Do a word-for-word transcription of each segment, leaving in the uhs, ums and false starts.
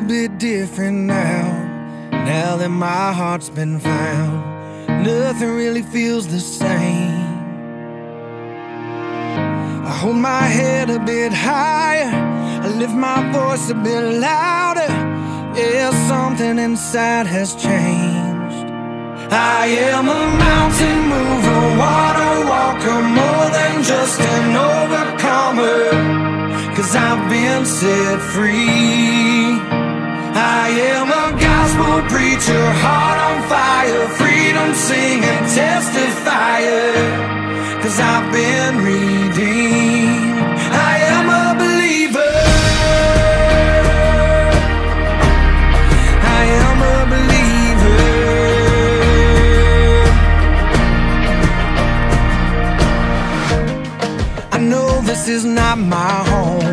little bit different now, now that my heart's been found. Nothing really feels the same. I hold my head a bit higher, I lift my voice a bit louder. Yeah, something inside has changed. I am a mountain mover, water walker, more than just an overcomer. 'Cause I've been set free. I am a gospel preacher, heart on fire, freedom singing, testifier. 'Cause I've been redeemed. I am a believer. I am a believer. I know this is not my home.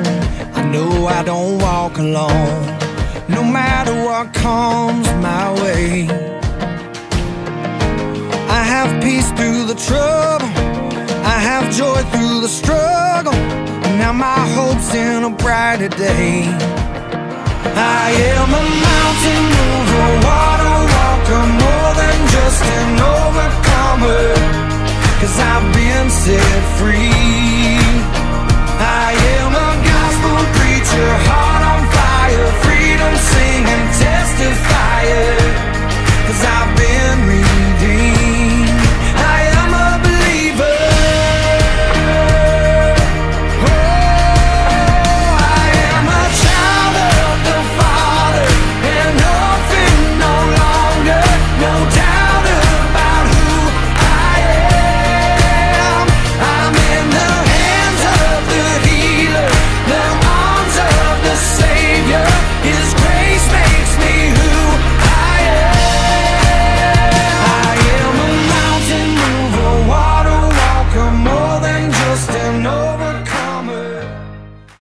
No, I don't walk alone. No matter what comes my way, I have peace through the trouble, I have joy through the struggle. Now my hope's in a brighter day. I am a mountain mover, water walker, more than just an overcomer. 'Cause I've been set free.